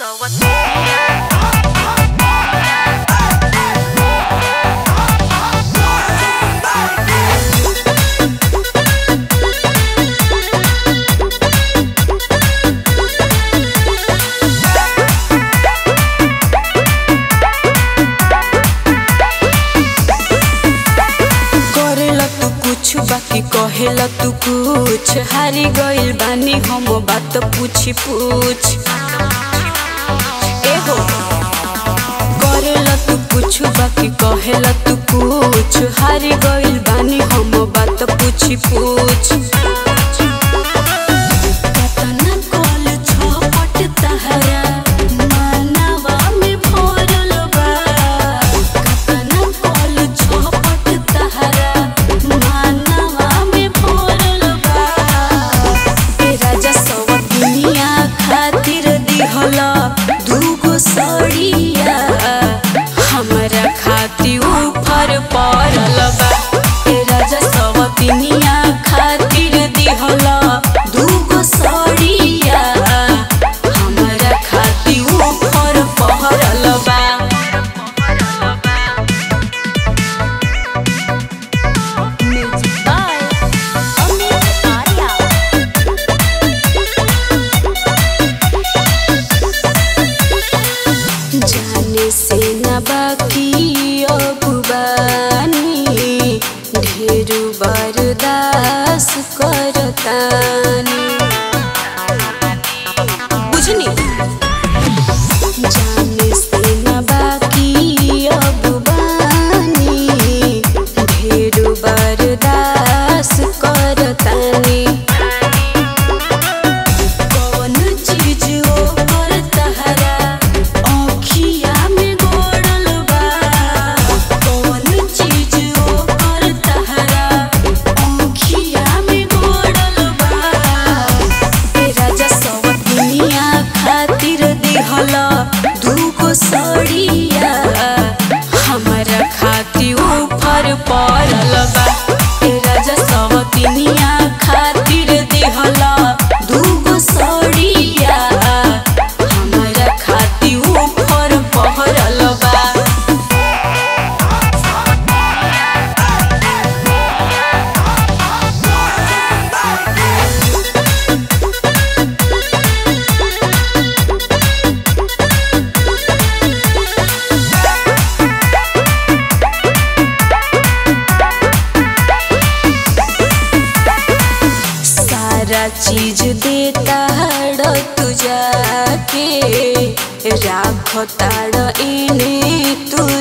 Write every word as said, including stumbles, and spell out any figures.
So what's up? बाकी कहेला तू कुछ हारी गइल बानी हम बात पूछी पूछ एहो करेला तू कुछ बाकी कहेला तू कुछ हारी गइल बानी हम बात पूछी पूछ चीज देता हड़ो तुझा के राखो ताड़ो इने तू